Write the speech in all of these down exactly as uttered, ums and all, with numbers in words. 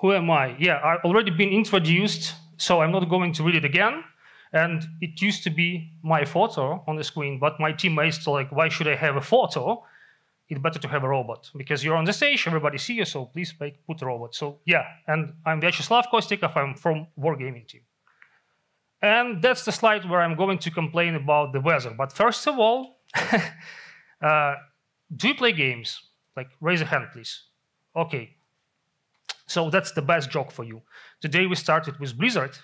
Who am I? Yeah, I've already been introduced, so I'm not going to read it again. And it used to be my photo on the screen, but my teammates are like, why should I have a photo? It's better to have a robot, because you're on the stage, everybody sees you, so please make, put a robot. So yeah, and I'm Vyacheslav Kostikov, I'm from Wargaming team. And that's the slide where I'm going to complain about the weather. But first of all, uh, do you play games? Like, raise a hand, please. Okay. So that's the best joke for you. Today we started with Blizzard,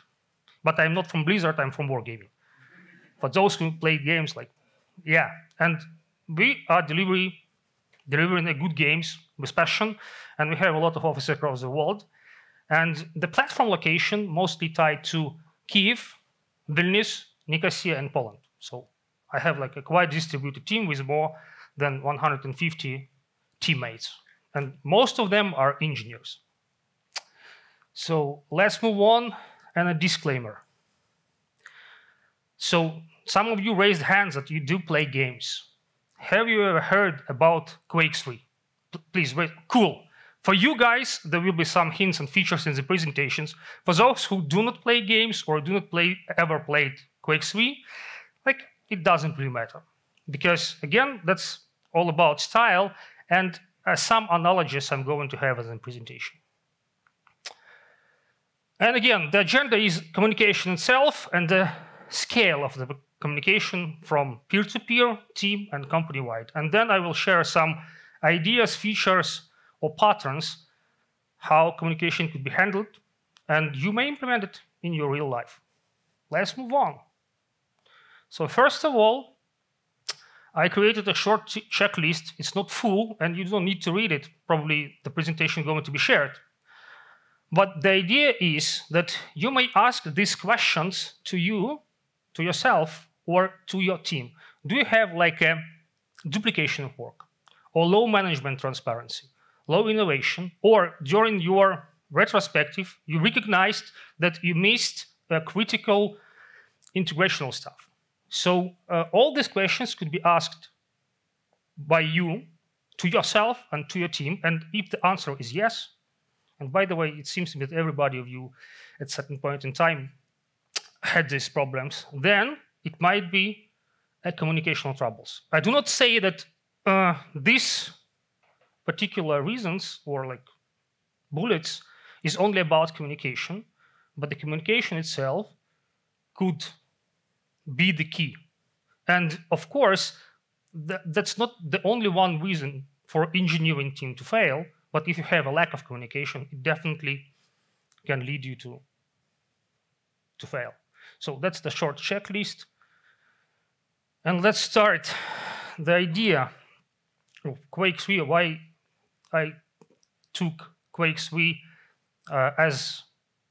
but I'm not from Blizzard, I'm from Wargaming. For those who play games, like, yeah. And we are delivery, delivering a good games with passion, and we have a lot of offices across the world. And the platform location mostly tied to Kiev, Vilnius, Nicosia, and Poland. So I have like a quite distributed team with more than one hundred fifty teammates. And most of them are engineers. So let's move on, and a disclaimer. So some of you raised hands that you do play games. Have you ever heard about Quake three? P please, wait, cool. For you guys, there will be some hints and features in the presentations. For those who do not play games or do not play, ever played Quake three, like, it doesn't really matter. Because again, that's all about style, and uh, some analogies I'm going to have as a presentation. And again, the agenda is communication itself and the scale of the communication from peer-to-peer, team, and company-wide. And then I will share some ideas, features, or patterns, how communication could be handled, and you may implement it in your real life. Let's move on. So first of all, I created a short checklist. It's not full, and you don't need to read it. Probably the presentation is going to be shared. But the idea is that you may ask these questions to you, to yourself, or to your team. Do you have like a duplication of work, or low management transparency, low innovation, or during your retrospective, you recognized that you missed the critical integrational stuff? So uh, all these questions could be asked by you to yourself and to your team, and if the answer is yes, and by the way, it seems that everybody of you at a certain point in time had these problems, then it might be a communicational troubles. I do not say that uh, these particular reasons or like bullets is only about communication, but the communication itself could be the key. And of course, th that's not the only one reason for engineering team to fail. But if you have a lack of communication, it definitely can lead you to, to fail. So that's the short checklist. And let's start the idea of Quake three, why I took Quake three uh, as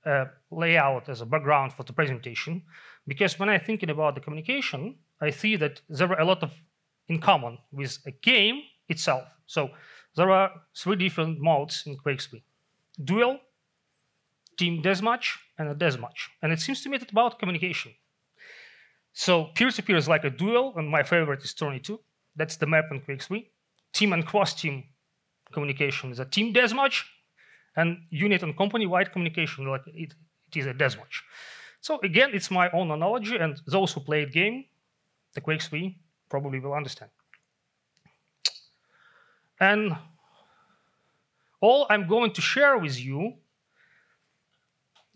a layout, as a background for the presentation. Because when I'm thinking about the communication, I see that there are a lot of in common with a game itself. So there are three different modes in Quake three. Duel, team deathmatch, and a deathmatch. And it seems to me that it's about communication. So peer-to-peer is like a duel, and my favorite is Turnie two. That's the map in Quake three. Team and cross-team communication is a team deathmatch, and unit and company-wide communication, like it, it is a deathmatch. So again, it's my own analogy, and those who played game, the Quake three, probably will understand. And all I'm going to share with you,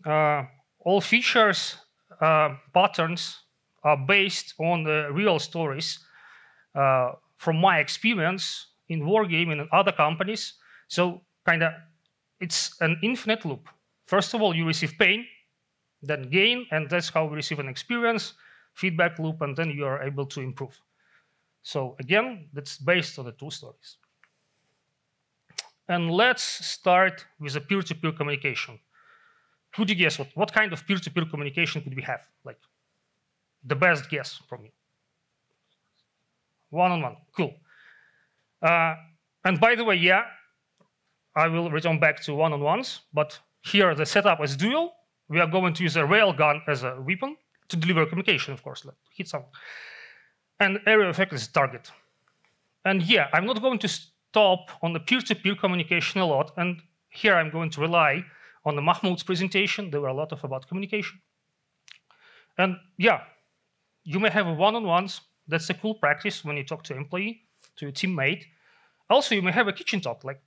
uh, all features, uh, patterns are based on the real stories uh, from my experience in Wargaming and other companies. So kind of it's an infinite loop. First of all, you receive pain, then gain, and that's how we receive an experience, feedback loop, and then you are able to improve. So again, that's based on the two stories. And let's start with a peer-to-peer communication. Could you guess what, what kind of peer-to-peer communication could we have? Like, the best guess from you. One-on-one, cool. Uh, and by the way, yeah, I will return back to one-on-ones, but here the setup is dual. We are going to use a railgun as a weapon to deliver communication, of course, like hit someone. And area effect is target. And yeah, I'm not going to stop on the peer-to-peer communication a lot, and here I'm going to rely on the Mahmoud's presentation, there were a lot of about communication. And yeah, you may have one-on-ones. That's a cool practice when you talk to an employee, to your teammate. Also, you may have a kitchen talk, like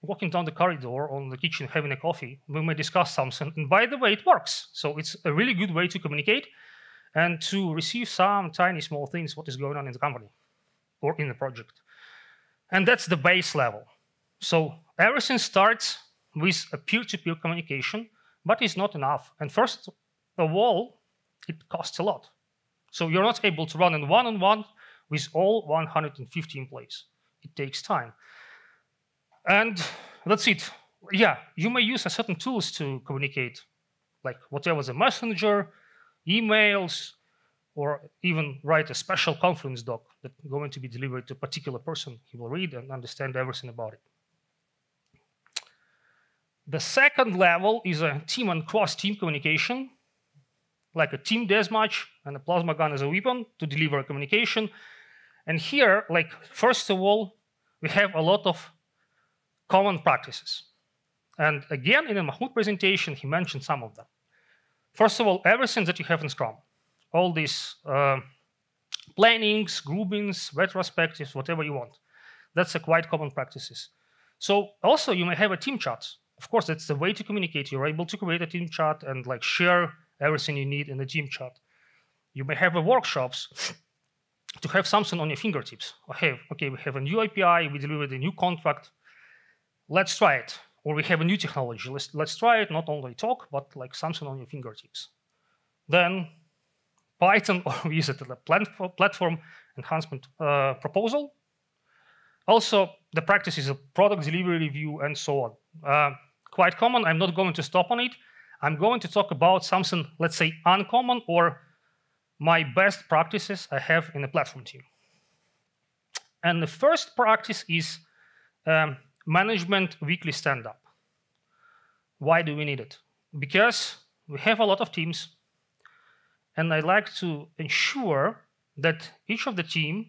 walking down the corridor on the kitchen, having a coffee. We may discuss something. And by the way, it works. So it's a really good way to communicate and to receive some tiny small things, what is going on in the company or in the project. And that's the base level. So everything starts with a peer-to-peer communication, but it's not enough. And first of all, it costs a lot. So you're not able to run in one-on-one with all one hundred fifty employees. It takes time. And that's it. Yeah, you may use a certain tools to communicate, like whatever the messenger, emails, or even write a special conference doc that's going to be delivered to a particular person. He will read and understand everything about it. The second level is a team and cross-team communication, like a team deathmatch and a plasma gun as a weapon to deliver communication. And here, like, first of all, we have a lot of common practices. And again, in the Mahmoud presentation, he mentioned some of them. First of all, everything that you have in Scrum, all these uh, plannings, groupings, retrospectives, whatever you want. That's a quite common practices. So also, you may have a team chat. Of course, that's the way to communicate. You're able to create a team chat and like share everything you need in the team chat. You may have a workshops to have something on your fingertips. Okay, okay, we have a new A P I, we delivered a new contract. Let's try it. Or we have a new technology. Let's, let's try it, not only talk, but like something on your fingertips. Then Python, or we use it as a platform enhancement uh, proposal. Also, the practice is a product delivery review and so on. Uh, quite common. I'm not going to stop on it. I'm going to talk about something, let's say, uncommon or my best practices I have in the platform team. And the first practice is um, management weekly stand-up. Why do we need it? Because we have a lot of teams, and I like to ensure that each of the team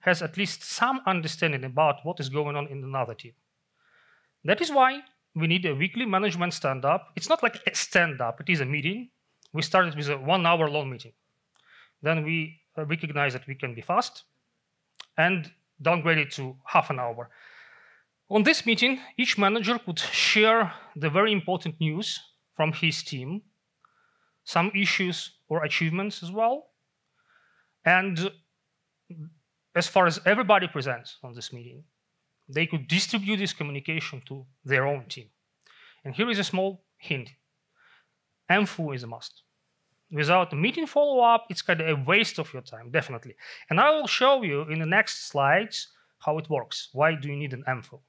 has at least some understanding about what is going on in another team. That is why we need a weekly management stand-up. It's not like a stand-up, it is a meeting. We started with a one-hour long meeting. Then we recognize that we can be fast and downgrade it to half an hour. On this meeting, each manager could share the very important news from his team, some issues or achievements as well. And as far as everybody presents on this meeting, they could distribute this communication to their own team. And here is a small hint. M F O is a must. Without a meeting follow-up, it's kind of a waste of your time, definitely. And I will show you in the next slides how it works. Why do you need an M F O?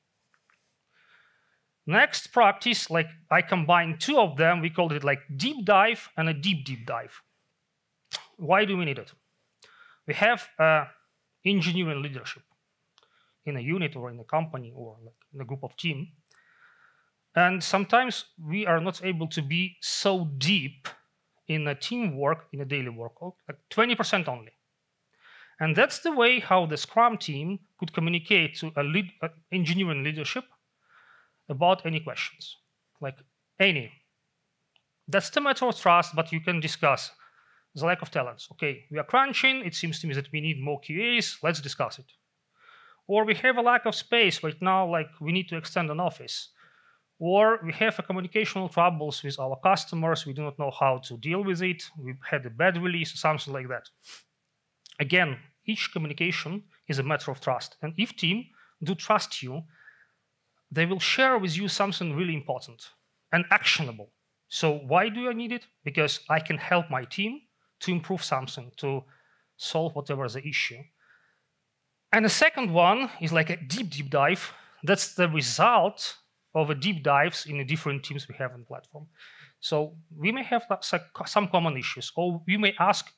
Next practice, like I combined two of them, we called it like deep dive and a deep deep dive. Why do we need it? We have uh, engineering leadership in a unit or in a company or like in a group of team. And sometimes we are not able to be so deep in a teamwork, in a daily work, like twenty percent only. And that's the way how the Scrum team could communicate to a lead, uh, engineering leadership about any questions, like any. That's the matter of trust, but you can discuss the lack of talents. Okay, we are crunching. It seems to me that we need more Q As. Let's discuss it. Or we have a lack of space right now, like we need to extend an office. Or we have a communicational troubles with our customers. We do not know how to deal with it. We had a bad release, something like that. Again, each communication is a matter of trust. And if team do trust you, they will share with you something really important and actionable. So why do I need it? Because I can help my team to improve something, to solve whatever the issue. And the second one is like a deep, deep dive. That's the result of a deep dives in the different teams we have on the platform. So we may have some common issues, or we may ask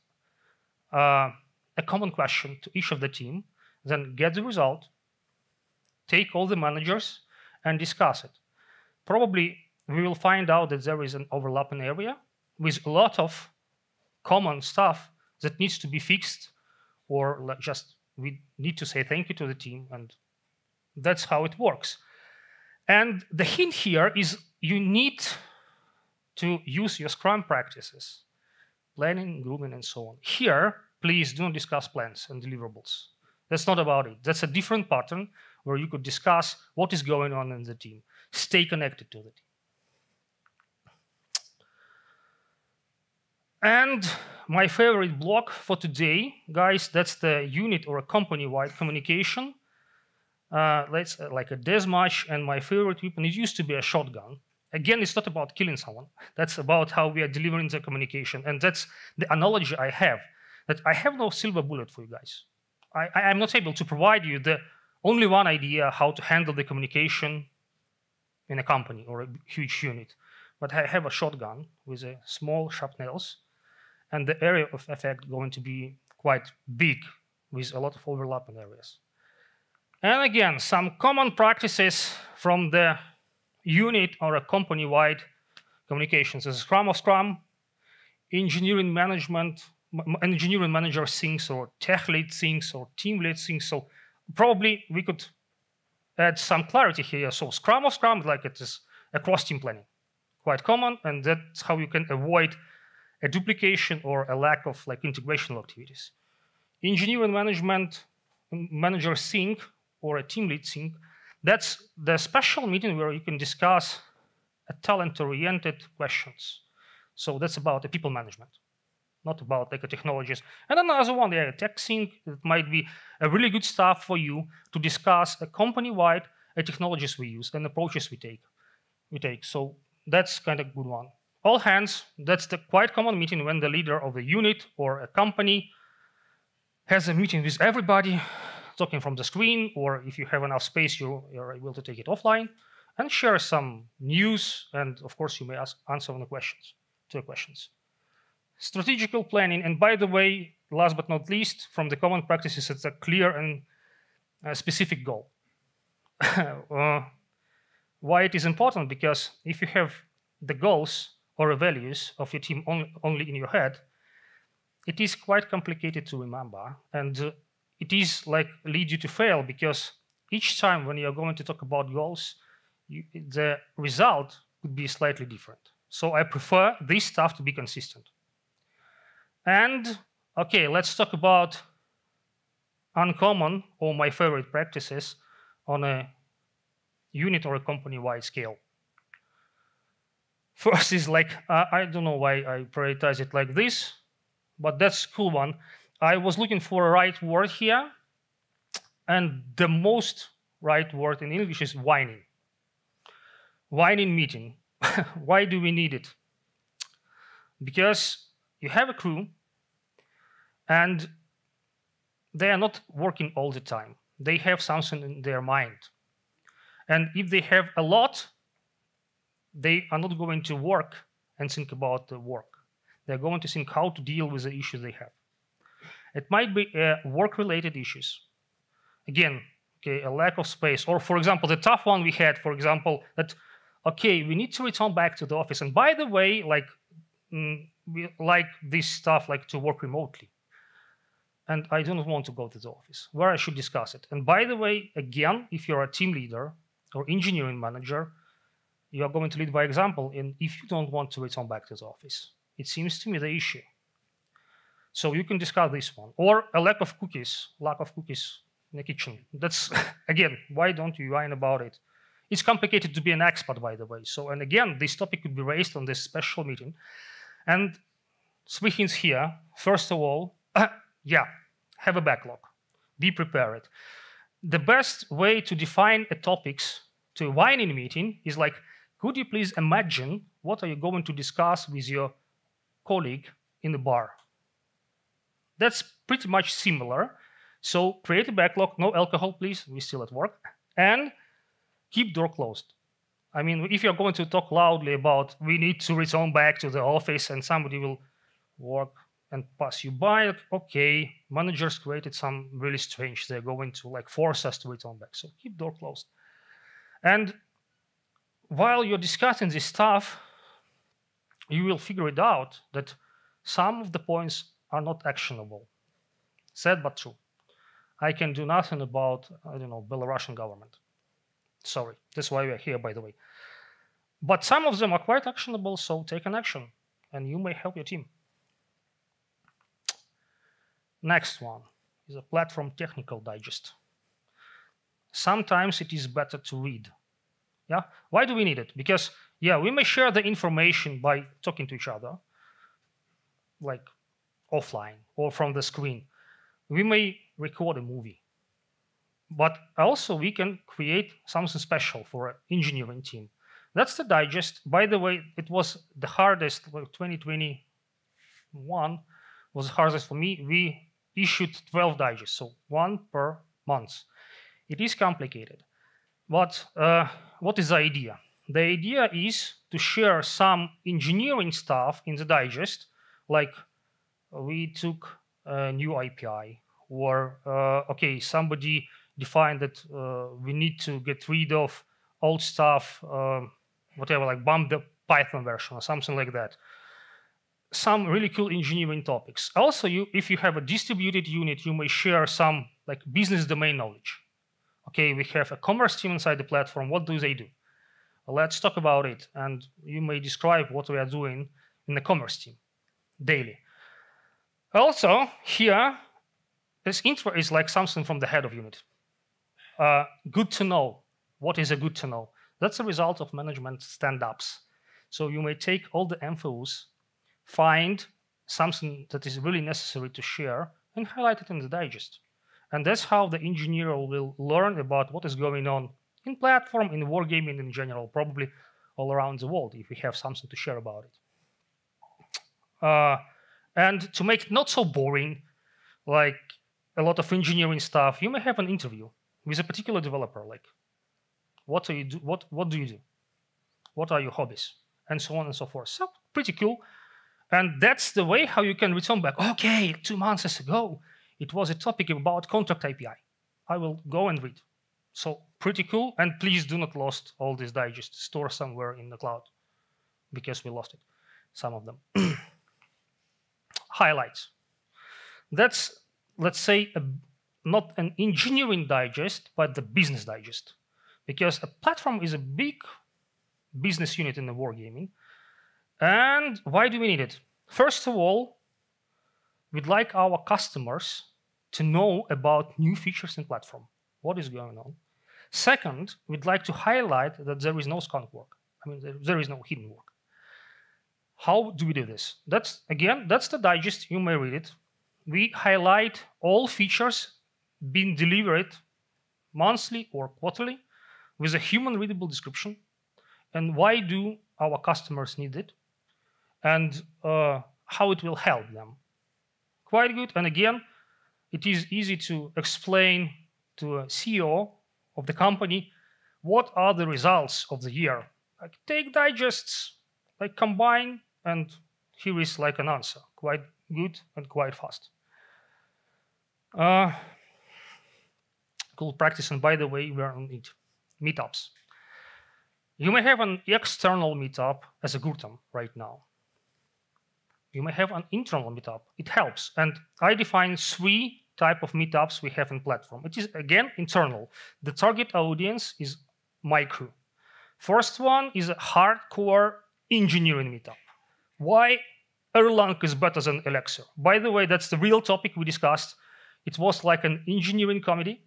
uh, a common question to each of the team, then get the result, take all the managers, and discuss it. Probably we will find out that there is an overlapping area with a lot of common stuff that needs to be fixed, or just we need to say thank you to the team, and that's how it works. And the hint here is you need to use your Scrum practices, planning, grooming, and so on. Here, please do not discuss plans and deliverables. That's not about it. That's a different pattern where you could discuss what is going on in the team. Stay connected to the team. And my favorite block for today, guys, that's the unit or a company-wide communication. Uh, let's uh, like a deathmatch, and my favorite weapon, it used to be a shotgun. Again, it's not about killing someone. That's about how we are delivering the communication. And that's the analogy I have, that I have no silver bullet for you guys. I, I am not able to provide you the only one idea how to handle the communication in a company or a huge unit. But I have a shotgun with a small sharp nails, and the area of effect going to be quite big with a lot of overlapping areas. And again, some common practices from the unit or a company-wide communications. As a Scrum of Scrum, engineering management, engineering manager thinks, or tech lead thinks, or team lead thinks. So probably we could add some clarity here. So Scrum of Scrum, like it is across team planning, quite common, and that's how you can avoid a duplication or a lack of like integrational activities. Engineering management, manager think, or a team lead think. That's the special meeting where you can discuss talent-oriented questions. So that's about the people management, not about like technologies. And another one, the tech sync, it might be a really good stuff for you to discuss a company-wide technologies we use and approaches we take. We take. So that's kind of a good one. All hands, that's the quite common meeting when the leader of the unit or a company has a meeting with everybody, talking from the screen, or if you have enough space, you are able to take it offline and share some news. And of course, you may ask, answer on the questions, to the questions. Strategical planning. And by the way, last but not least, from the common practices, it's a clear and uh, specific goal. uh, why it is important? Because if you have the goals or the values of your team on, only in your head, it is quite complicated to remember. And uh, it is like lead you to fail, because each time when you're going to talk about goals, you, the result could be slightly different. So I prefer this stuff to be consistent. And okay, let's talk about uncommon or my favorite practices on a unit or a company-wide scale. First is like, uh, I don't know why I prioritize it like this, but that's a cool one. I was looking for a right word here, and the most right word in English is whining. Whining meeting. Why do we need it? Because you have a crew, and they are not working all the time. They have something in their mind. And if they have a lot, they are not going to work and think about the work. They're going to think how to deal with the issues they have. It might be uh, work-related issues. Again, okay, a lack of space. Or, for example, the tough one we had, for example, that, okay, we need to return back to the office. And by the way, like, mm, we like this stuff, like to work remotely. And I do not want to go to the office, where I should discuss it. And by the way, again, if you're a team leader or engineering manager, you are going to lead by example. And if you don't want to return back to the office, it seems to me the issue. So you can discuss this one. Or a lack of cookies, lack of cookies in the kitchen. That's, again, why don't you whine about it? It's complicated to be an expert, by the way. So, and again, this topic could be raised on this special meeting. And three hints here. First of all, uh, yeah, have a backlog. Be prepared. The best way to define a topics to a whining meeting is like, could you please imagine what are you going to discuss with your colleague in the bar? That's pretty much similar. So create a backlog, no alcohol, please. We're still at work. And keep door closed. I mean, if you're going to talk loudly about we need to return back to the office and somebody will walk and pass you by, okay, managers created some really strange. They're going to like force us to return back. So keep door closed. And while you're discussing this stuff, you will figure it out that some of the points are not actionable. Sad but true. I can do nothing about, I don't know, Belarusian government. Sorry, that's why we're here, by the way. But some of them are quite actionable, so take an action, and you may help your team. Next one is a platform technical digest. Sometimes it is better to read. Yeah, why do we need it? Because, yeah, we may share the information by talking to each other, like offline or from the screen. We may record a movie. But also we can create something special for an engineering team. That's the digest. By the way, it was the hardest, like twenty twenty-one was the hardest for me. We issued twelve digests, so one per month. It is complicated. But uh, what is the idea? The idea is to share some engineering stuff in the digest, like we took a new A P I, or, uh, okay, somebody defined that uh, we need to get rid of old stuff, uh, whatever, like bump the Python version or something like that. Some really cool engineering topics. Also, you, if you have a distributed unit, you may share some like business domain knowledge. Okay, we have a commerce team inside the platform. What do they do? Let's talk about it. And you may describe what we are doing in the commerce team daily. Also, here, this intro is like something from the head of unit. Uh, good to know. What is a good to know? That's a result of management stand-ups. So you may take all the infos, find something that is really necessary to share, and highlight it in the digest. And that's how the engineer will learn about what is going on in platform, in wargaming in general, probably all around the world, if we have something to share about it. Uh, and to make it not so boring, like a lot of engineering stuff, you may have an interview with a particular developer, like, what, are you do, what, what do you do? What are your hobbies? And so on and so forth. So pretty cool. And that's the way how you can return back. Okay, two months ago, it was a topic about contract A P I. I will go and read. So pretty cool. And please do not lose all this digest. Store somewhere in the cloud, because we lost it, some of them. Highlights. That's, let's say, a, not an engineering digest, but the business digest. Because a platform is a big business unit in the wargaming. And why do we need it? First of all, we'd like our customers to know about new features in platform. What is going on? Second, we'd like to highlight that there is no skunk work. I mean, there, there is no hidden work. How do we do this? That's, again, that's the digest. You may read it. We highlight all features being delivered monthly or quarterly with a human readable description. And why do our customers need it? And uh, how it will help them. Quite good. And again, it is easy to explain to a C E O of the company what are the results of the year. Like, take digests, like combine, and here is like an answer. Quite good and quite fast. Uh, cool practice, and by the way, we are on it. Meetups. You may have an external meetup as a Gurtam right now. You may have an internal meetup. It helps. And I define three types of meetups we have in platform. It is, again, internal. The target audience is my crew. First one is a hardcore engineering meetup. Why Erlang is better than Elixir? By the way, that's the real topic we discussed. It was like an engineering comedy,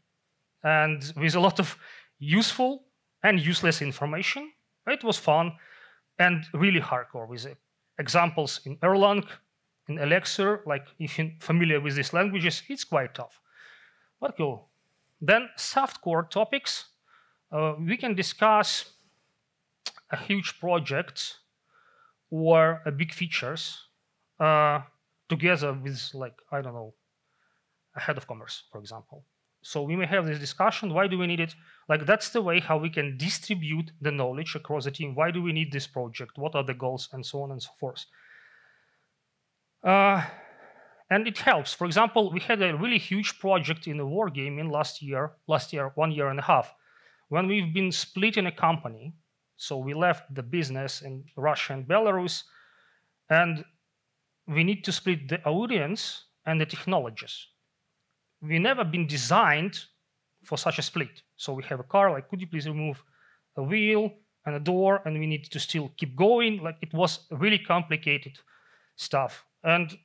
and with a lot of useful and useless information. It was fun and really hardcore with examples in Erlang, in Elixir. Like, if you're familiar with these languages, it's quite tough. But cool. Then softcore topics. Uh, we can discuss a huge project or a big features uh, together with, like, I don't know, a head of commerce, for example. So we may have this discussion. Why do we need it? Like, that's the way how we can distribute the knowledge across the team. Why do we need this project? What are the goals? And so on and so forth. Uh, and it helps. For example, we had a really huge project in the wargaming last year, last year, one year and a half, when we've been splitting a company. So we left the business in Russia and Belarus, and we need to split the audience and the technologies. We've never been designed for such a split. So we have a car, like, could you please remove a wheel and a door, and we need to still keep going. Like, it was really complicated stuff. And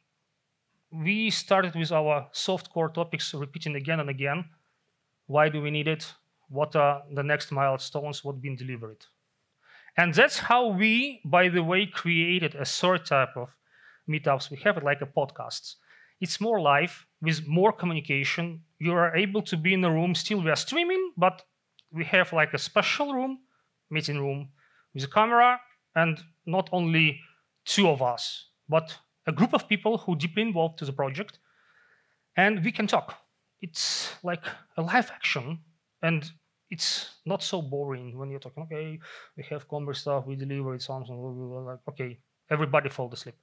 we started with our soft core topics, repeating again and again. Why do we need it? What are the next milestones? What's been delivered? And that's how we, by the way, created a third type of meetups. We have it like a podcast. It's more live, with more communication. You are able to be in a room. Still, we are streaming, but we have like a special room, meeting room, with a camera, and not only two of us, but a group of people who are deeply involved to the project, and we can talk. It's like a live action, and it's not so boring when you're talking, okay, we have commerce stuff, we deliver it, something, blah, blah, blah, like, okay, everybody falls asleep.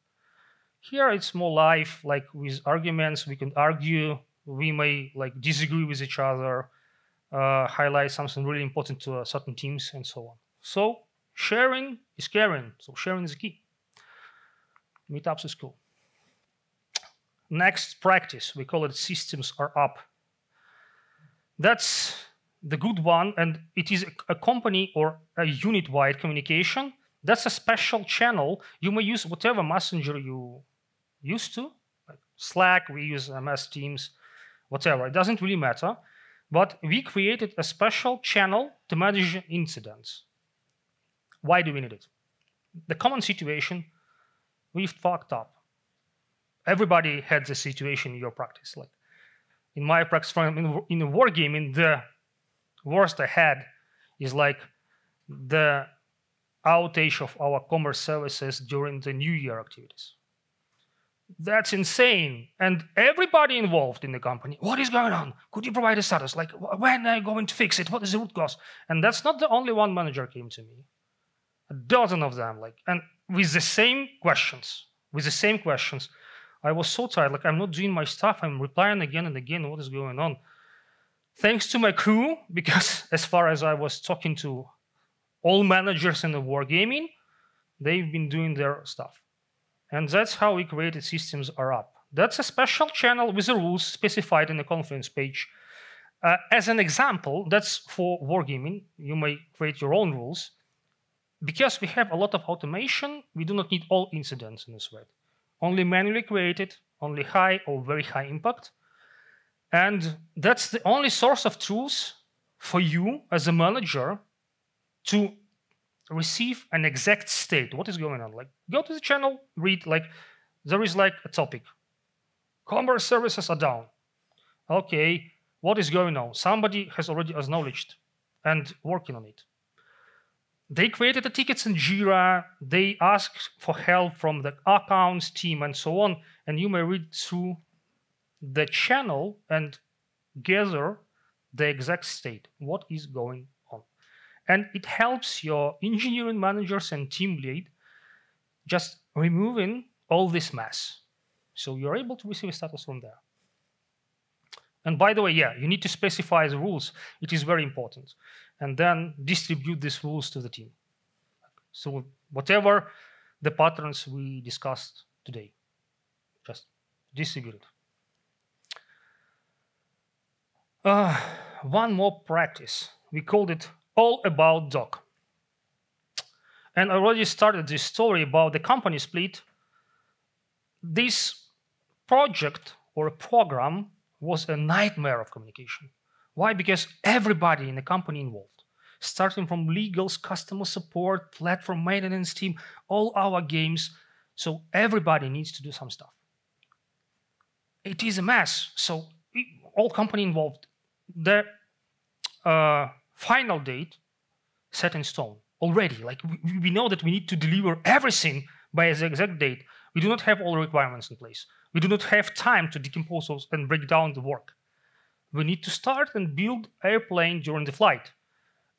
Here it's more live, like with arguments, we can argue, we may like disagree with each other, uh, highlight something really important to uh, certain teams and so on. So sharing is caring, so sharing is key. Meetups is cool. Next practice, we call it systems are up. That's the good one, and it is a company or a unit-wide communication. That's a special channel. You may use whatever messenger you used to, like Slack, we use M S Teams, whatever. It doesn't really matter. But we created a special channel to manage incidents. Why do we need it? The common situation, we fucked up. Everybody had the situation in your practice. Like in my practice, in the wargaming, the worst I had is like the outage of our commerce services during the New Year activities. That's insane. And everybody involved in the company, what is going on? Could you provide a status? Like, when are you going to fix it? What is the root cause? And that's not the only one manager came to me. A dozen of them, like, and with the same questions, with the same questions. I was so tired, like, I'm not doing my stuff. I'm replying again and again, what is going on? Thanks to my crew, because as far as I was talking to all managers in the wargaming, they've been doing their stuff. And that's how we created systems are up. That's a special channel with the rules specified in the conference page. Uh, as an example, that's for wargaming. You may create your own rules. Because we have a lot of automation, we do not need all incidents in the thread. Only manually created, only high or very high impact. And that's the only source of truth for you as a manager to receive an exact state. What is going on? Like, go to the channel, read, like, there is like a topic. Commerce services are down. Okay, what is going on? Somebody has already acknowledged and working on it. They created the tickets in Jira. They asked for help from the accounts team and so on. And you may read through the channel and gather the exact state, what is going on. And it helps your engineering managers and team lead just removing all this mess. So you're able to receive a status from there. And by the way, yeah, you need to specify the rules. It is very important. And then distribute these rules to the team. So whatever the patterns we discussed today, just distribute it. Uh, one more practice. We called it All About Doc. And I already started this story about the company split. This project or program was a nightmare of communication. Why? Because everybody in the company involved, starting from legals, customer support, platform maintenance team, all our games. So everybody needs to do some stuff. It is a mess. So all company involved. The uh, final date set in stone already. Like we, we know that we need to deliver everything by the exact date. We do not have all requirements in place. We do not have time to decompose those and break down the work. We need to start and build airplane during the flight.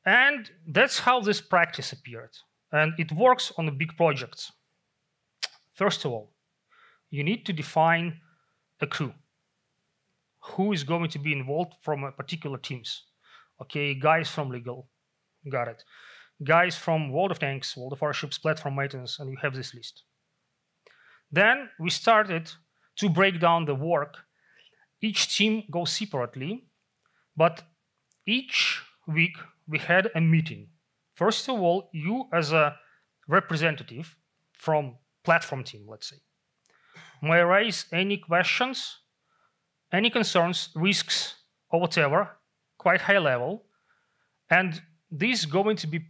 And that's how this practice appeared. And it works on the big projects. First of all, you need to define a crew. Who is going to be involved from a particular teams? Okay, guys from legal, got it. Guys from World of Tanks, World of Warships, platform maintenance, and you have this list. Then we started to break down the work. Each team goes separately, but each week, we had a meeting. First of all, you as a representative from platform team, let's say, may raise any questions, any concerns, risks, or whatever, quite high level. And this is going to be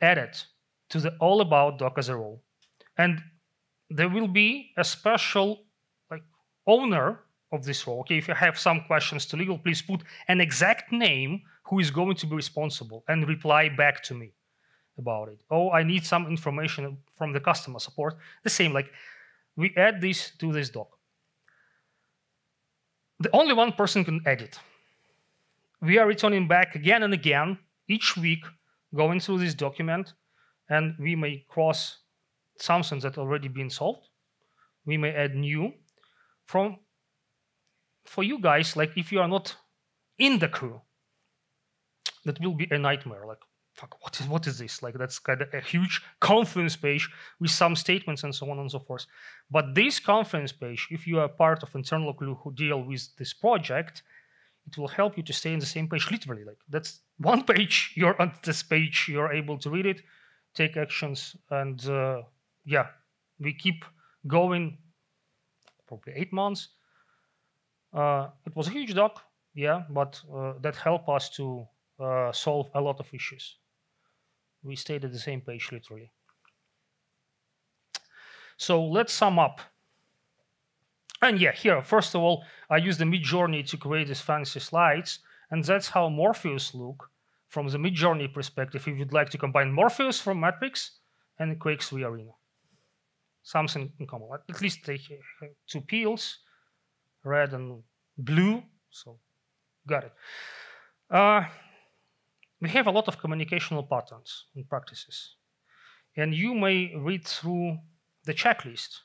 added to the all about doc as a role. And there will be a special like owner of this role. Okay, if you have some questions to legal, please put an exact name who is going to be responsible and reply back to me about it. Oh, I need some information from the customer support. The same, like we add this to this doc. The only one person can edit. We are returning back again and again, each week, going through this document, and we may cross something that already been solved. We may add new. From, for you guys, like if you are not in the crew, that will be a nightmare. Like, fuck, what is, what is this? Like, that's kind of a huge conference page with some statements and so on and so forth. But this conference page, if you are part of internal crew who deal with this project, it will help you to stay on the same page, literally. Like, that's one page, you're on this page, you're able to read it, take actions, and uh, yeah, we keep going probably eight months. Uh, it was a huge doc, yeah, but uh, that helped us to uh, solve a lot of issues. We stayed at the same page, literally. So let's sum up. And yeah, here, first of all, I used the Midjourney to create these fancy slides, and that's how Morpheus look from the Midjourney perspective, if you'd like to combine Morpheus from Matrix and Quake three Arena. Something in common, at least they have two peels, red and blue, so got it. Uh, we have a lot of communicational patterns and practices, and you may read through the checklist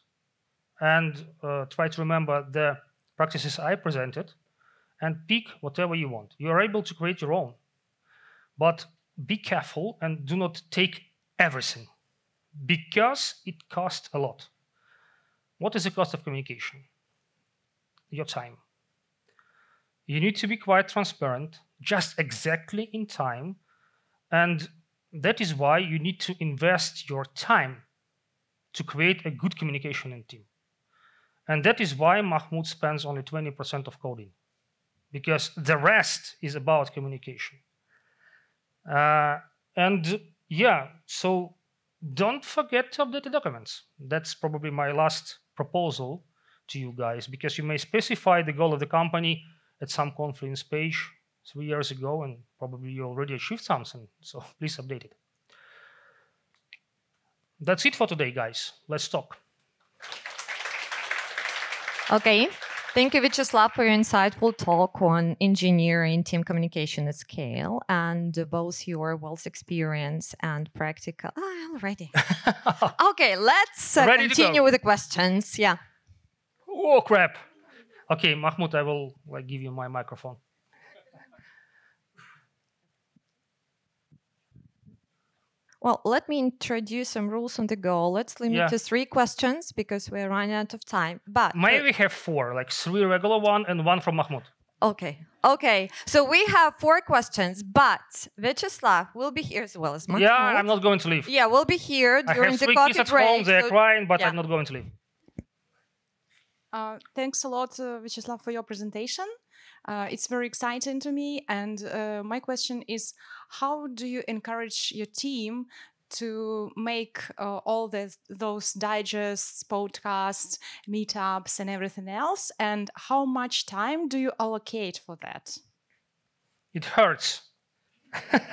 and uh, try to remember the practices I presented and pick whatever you want. You are able to create your own, but be careful and do not take everything because it costs a lot. What is the cost of communication? Your time. You need to be quite transparent, just exactly in time, and that is why you need to invest your time to create a good communication in team. And that is why Mahmoud spends only twenty percent of coding, because the rest is about communication. Uh, and yeah, so don't forget to update the documents. That's probably my last proposal to you guys, because you may specify the goal of the company at some conference page three years ago, and probably you already achieved something, so please update it. That's it for today, guys. Let's talk. Okay, thank you, Vyacheslav, for your insightful talk on engineering team communication at scale, and both your wealth experience and practical. Ah, I'm ready. Okay, let's uh, continue with the questions. Yeah. Oh crap! Okay, Mahmoud, I will like give you my microphone. Well, let me introduce some rules on the go. Let's limit yeah. to three questions because we're running out of time. But maybe we have four, like three regular one and one from Mahmoud. Okay, okay. So we have four questions, but Vyacheslav will be here as well as Mahmoud. Yeah, I'm not going to leave. Yeah, we'll be here during I have the three coffee kids at break. Home, they're so crying, but yeah. I'm not going to leave. Uh, thanks a lot, uh, Vyacheslav, for your presentation. Uh, it's very exciting to me, and uh, my question is, how do you encourage your team to make uh, all this, those digests, podcasts, meetups, and everything else, and how much time do you allocate for that? It hurts. uh,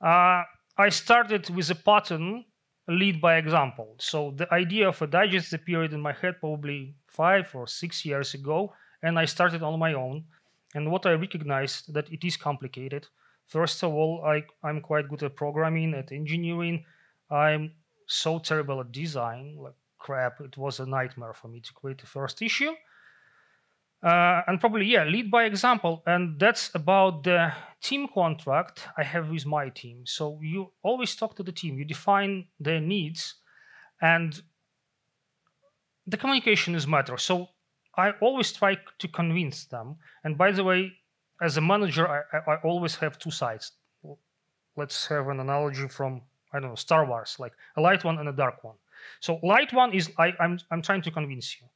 I started with a pattern, lead by example. So the idea of a digest appeared in my head probably five or six years ago, and I started on my own. And what I recognized that it is complicated. First of all, I, I'm quite good at programming, at engineering. I'm so terrible at design, like crap, it was a nightmare for me to create the first issue. Uh, and probably, yeah, lead by example. And that's about the team contract I have with my team. So you always talk to the team, you define their needs, and the communication is matter. So I always try to convince them. And by the way, as a manager, I, I always have two sides. Let's have an analogy from, I don't know, Star Wars, like a light one and a dark one. So light one is, I, I'm, I'm trying to convince you.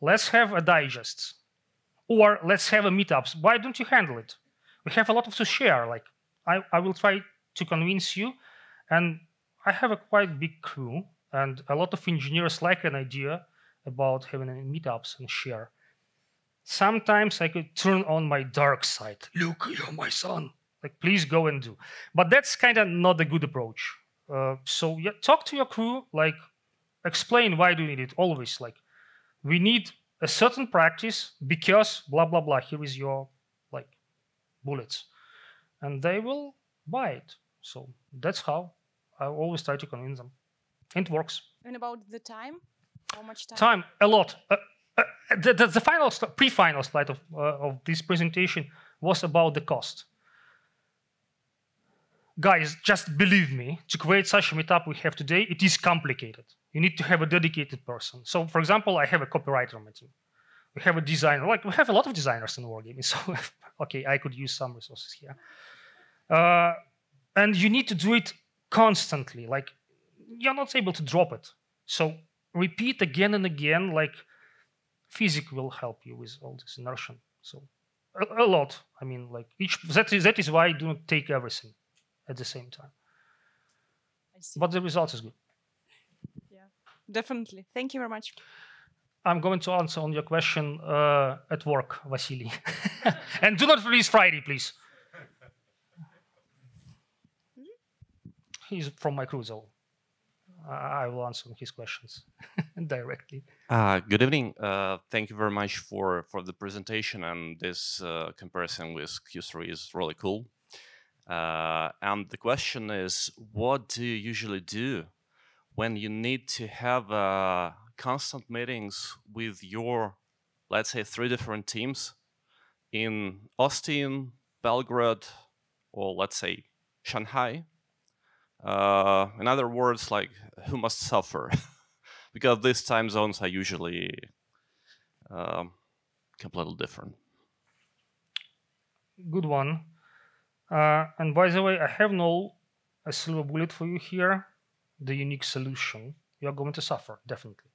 Let's have a digest, or let's have a meetups. Why don't you handle it? We have a lot of to share. Like I, I will try to convince you. And I have a quite big crew, and a lot of engineers like an idea about having meetups and share. Sometimes I could turn on my dark side. Look, you're my son. Like, please go and do. But that's kind of not a good approach. Uh, so yeah, talk to your crew, like, explain why do you need it, always. Like, we need a certain practice because blah, blah, blah. Here is your, like, bullets. And they will buy it. So that's how I always try to convince them. And it works. And about the time? How much time? Time, a lot. Uh, uh, the, the, the final, pre-final slide of, uh, of this presentation was about the cost. Guys, just believe me, to create such a meetup we have today, it is complicated. You need to have a dedicated person. So, for example, I have a copywriter on my team. We have a designer. Like, we have a lot of designers in Wargaming. So, okay, I could use some resources here. Uh, and you need to do it constantly. Like, you're not able to drop it. So, repeat again and again. Like, physics will help you with all this inertia. So, a, a lot. I mean, like, each, that, is, that is why I do not take everything at the same time. I see. But the result is good. Yeah, definitely. Thank you very much. I'm going to answer on your question uh, at work, Vasily. And do not release Friday, please. He's from my crew, so I will answer his questions directly. Uh, good evening. Uh, thank you very much for, for the presentation. And this uh, comparison with Q three is really cool. Uh, and the question is, what do you usually do when you need to have uh, constant meetings with your, let's say, three different teams in Austin, Belgrade, or let's say Shanghai? Uh, in other words, like, who must suffer? Because these time zones are usually uh, completely different. Good one. Uh, and by the way, I have no a silver bullet for you here, the unique solution. You're going to suffer, definitely.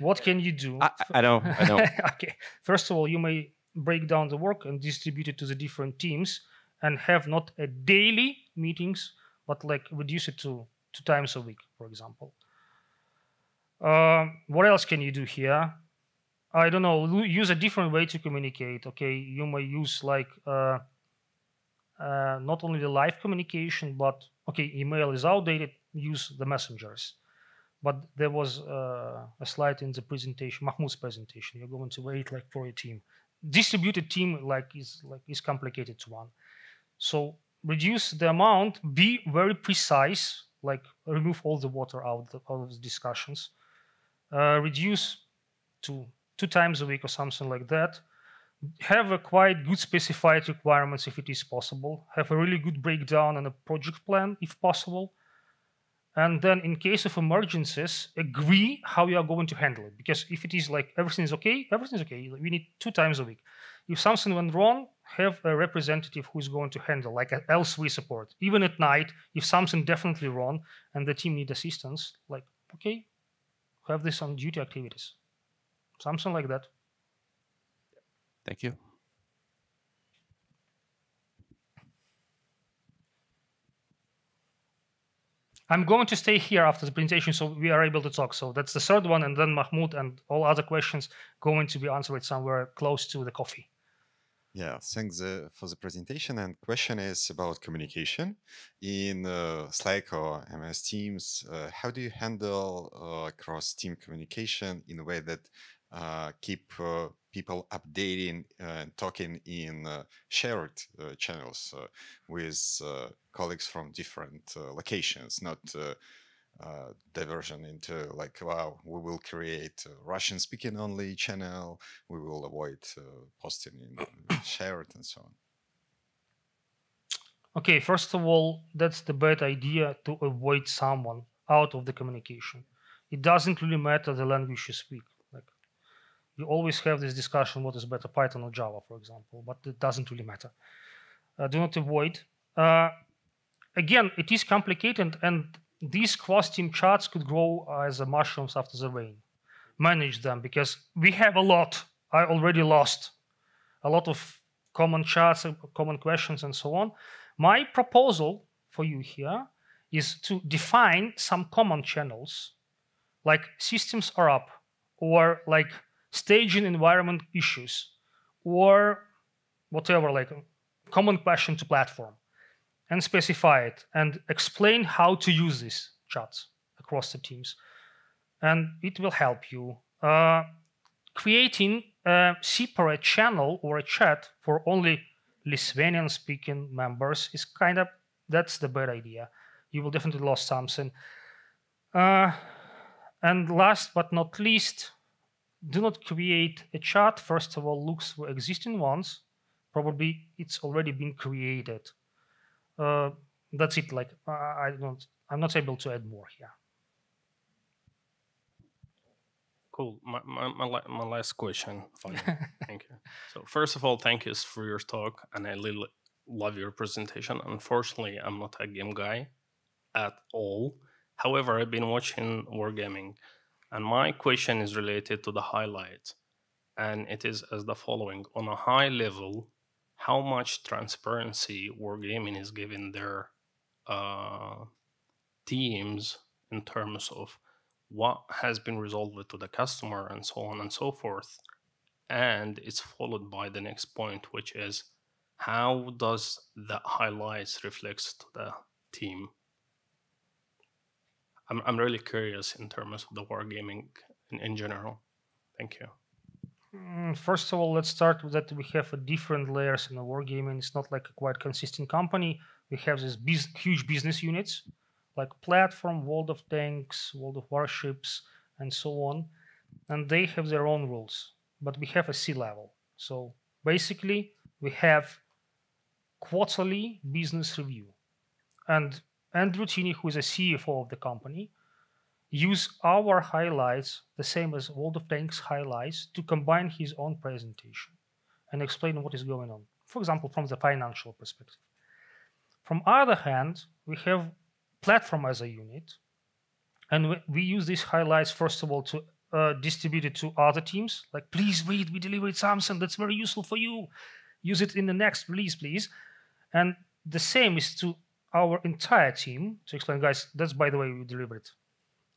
What can you do? I, I know, I know. Okay. First of all, you may break down the work and distribute it to the different teams and have not a daily meetings, but like reduce it to two times a week, for example. Uh, what else can you do here? I don't know, use a different way to communicate, okay? You may use like... Uh, Uh, not only the live communication, but, okay, email is outdated, use the messengers. But there was uh, a slide in the presentation, Mahmoud's presentation, you're going to wait like for a team. Distributed team like is, like, is complicated to one. So reduce the amount, be very precise, like remove all the water out of, out of the discussions. Uh, reduce to two times a week or something like that. Have a quite good specified requirements if it is possible. Have a really good breakdown and a project plan if possible. And then in case of emergencies, agree how you are going to handle it. Because if it is like everything is okay, everything is okay. We need two times a week. If something went wrong, have a representative who is going to handle, like an L three support. Even at night, if something definitely wrong and the team need assistance, like, okay, have this on duty activities. Something like that. Thank you. I'm going to stay here after the presentation so we are able to talk. So that's the third one, and then Mahmoud and all other questions going to be answered somewhere close to the coffee. Yeah, thanks uh, for the presentation. And question is about communication in uh, Slack or M S Teams. Uh, how do you handle uh, cross-team communication in a way that uh, keep uh, people updating and talking in uh, shared uh, channels uh, with uh, colleagues from different uh, locations, not uh, uh, diversion into like, wow, we will create a Russian speaking only channel, we will avoid uh, posting in shared and so on. Okay, first of all, that's the bad idea to avoid someone out of the communication. It doesn't really matter the language you speak. You always have this discussion, what is better, Python or Java, for example, but it doesn't really matter. Uh, do not avoid. Uh, again, it is complicated, and these cross-team charts could grow as mushrooms after the rain. Manage them, because we have a lot. I already lost a lot of common charts, common questions, and so on. My proposal for you here is to define some common channels, like systems are up, or like staging environment issues, or whatever, like common question to platform, and specify it, and explain how to use these charts across the teams. And it will help you. Uh, creating a separate channel or a chat for only Lithuanian-speaking members is kind of, that's the bad idea. You will definitely lose something. Uh, and last but not least, do not create a chart. First of all, look for existing ones. Probably it's already been created. Uh, that's it. Like uh, I don't, I'm not able to add more here. Cool. My my my, my last question. Thank you. So first of all, thank you for your talk, and I really love your presentation. Unfortunately, I'm not a game guy at all. However, I've been watching Wargaming. And my question is related to the highlight, and it is as the following. On a high level, how much transparency Wargaming is giving their uh, teams in terms of what has been resolved to the customer and so on and so forth? And it's followed by the next point, which is how does the highlights reflect to the team? I'm, I'm really curious in terms of the wargaming in, in general. Thank you. First of all, let's start with that we have different layers in the wargaming. It's not like a quite consistent company. We have these bus huge business units, like Platform, World of Tanks, World of Warships, and so on. And they have their own rules. But we have a C-level. So basically, we have quarterly business review. And Andrew Tini, who is a C F O of the company, use our highlights, the same as World of Tanks highlights, to combine his own presentation and explain what is going on, for example, from the financial perspective. From other hand, we have Platform as a unit, and we, we use these highlights, first of all, to uh, distribute it to other teams, like, please read, we delivered something that's very useful for you. Use it in the next release, please. And the same is to our entire team to explain, guys, that's by the way we deliver it.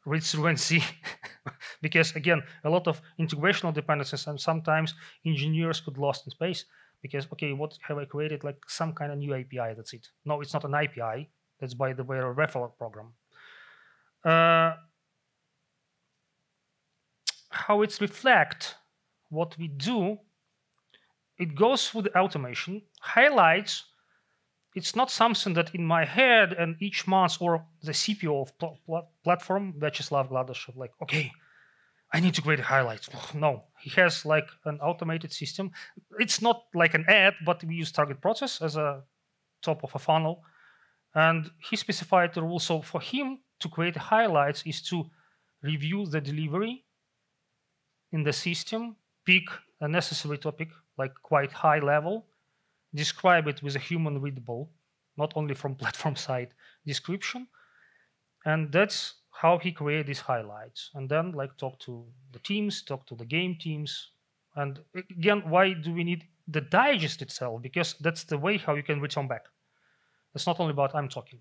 Read through and see. Because again, a lot of integrational dependencies, and sometimes engineers could lost in space because, okay, what have I created? Like some kind of new A P I, that's it. No, it's not an A P I. That's by the way a referral program. Uh, how it's reflect what we do, it goes through the automation, highlights. It's not something that in my head and each month, or the C P O of pl pl platform, Vyacheslav Gladysh, of like, okay, I need to create highlights. No, he has like an automated system. It's not like an ad, but we use target process as a top of a funnel. And he specified the rule. So for him to create highlights is to review the delivery in the system, pick a necessary topic, like quite high level, describe it with a human readable, not only from platform side description. And that's how he created these highlights. And then like talk to the teams, talk to the game teams. And again, why do we need the digest itself? Because that's the way how you can return back. It's not only about I'm talking.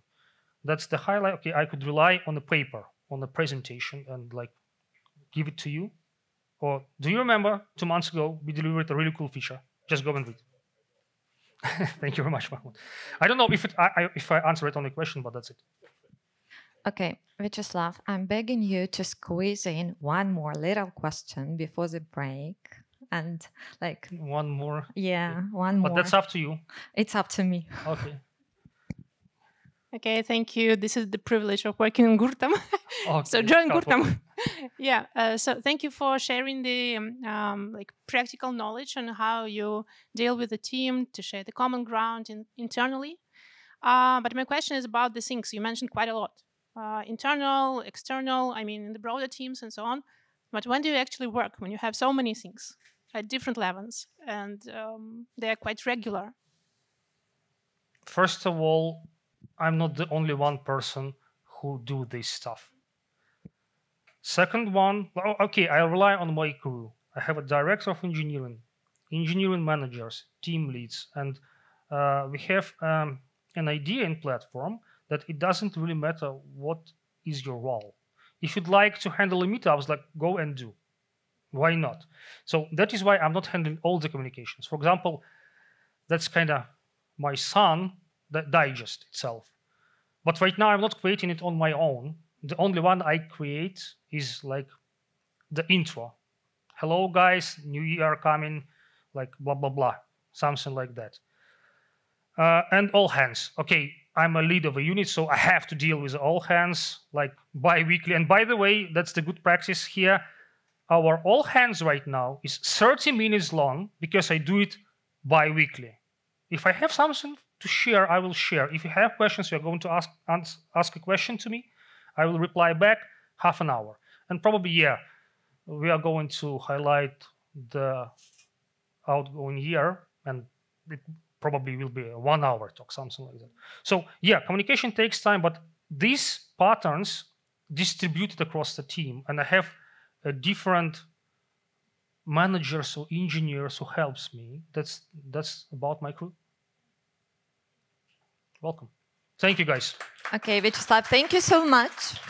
That's the highlight. Okay, I could rely on the paper, on the presentation, and like give it to you. Or do you remember two months ago, we delivered a really cool feature? Just go and read. Thank you very much, Mahmoud. I don't know if it, I, I, if I answer it on the question, but that's it. Okay, Vyacheslav, I'm begging you to squeeze in one more little question before the break, and like one more. Yeah, one more. But that's up to you. It's up to me. Okay. Okay, thank you. This is the privilege of working in Gurtam. Okay, so join Gurtam. Yeah. Uh, so thank you for sharing the um, like practical knowledge on how you deal with the team to share the common ground in, internally. Uh, but my question is about the things you mentioned quite a lot: uh, internal, external. I mean, in the broader teams and so on. But when do you actually work when you have so many things at different levels and um, they are quite regular? First of all, I'm not the only one person who do this stuff. Second one, okay, I rely on my crew. I have a director of engineering, engineering managers, team leads, and uh, we have um, an idea in platform that it doesn't really matter what is your role. If you'd like to handle meetups, like go and do. Why not? So that is why I'm not handling all the communications. For example, that's kind of my son, the digest itself. But right now I'm not creating it on my own. The only one I create is like the intro. Hello guys, new year coming, like blah, blah, blah, something like that. Uh, and all hands, okay. I'm a lead of a unit, so I have to deal with all hands like bi-weekly. And by the way, that's the good practice here. Our all hands right now is thirty minutes long because I do it bi-weekly. If I have something to share, I will share. If you have questions, you're going to ask, ask a question to me. I will reply back half an hour. And probably, yeah, we are going to highlight the outgoing year, and it probably will be a one hour talk, something like that. So yeah, communication takes time, but these patterns distributed across the team, and I have a different managers or engineers who helps me. That's, that's about my crew. Welcome. Thank you guys. Okay, Vyacheslav, thank you so much.